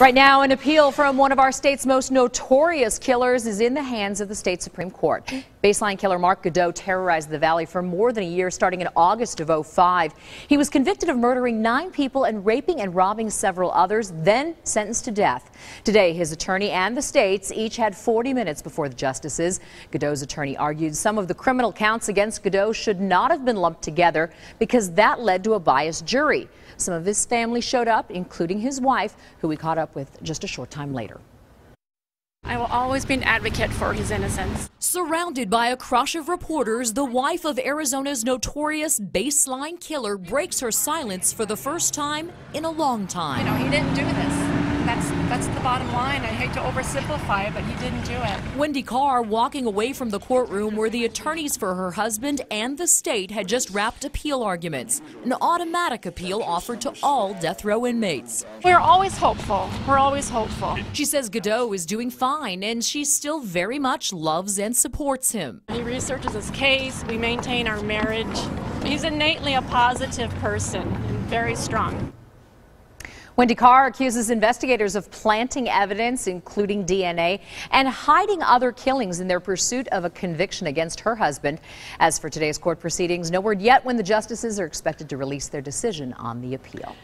Right now, an appeal from one of our state's most notorious killers is in the hands of the state Supreme Court. Baseline killer Mark Goudeau terrorized the valley for more than a year, starting in August of 2005. He was convicted of murdering 9 people and raping and robbing several others, then sentenced to death. Today, his attorney and the state's each had 40 minutes before the justices. Goudeau's attorney argued some of the criminal counts against Goudeau should not have been lumped together because that led to a biased jury. Some of his family showed up, including his wife, who we caught up with just a short time later. I will always be an advocate for his innocence. Surrounded by a crush of reporters, the wife of Arizona's notorious Baseline Killer breaks her silence for the first time in a long time. You know, he didn't do this. That's the bottom line. I hate to oversimplify it, but he didn't do it. Wendy Carr walking away from the courtroom where the attorneys for her husband and the state had just wrapped appeal arguments, an automatic appeal offered to all death row inmates. We're always hopeful. We're always hopeful. She says Goudeau is doing fine, and she still very much loves and supports him. He researches his case. We maintain our marriage. He's innately a positive person and very strong. Wendy Carr accuses investigators of planting evidence, including DNA, and hiding other killings in their pursuit of a conviction against her husband. As for today's court proceedings, no word yet when the justices are expected to release their decision on the appeal.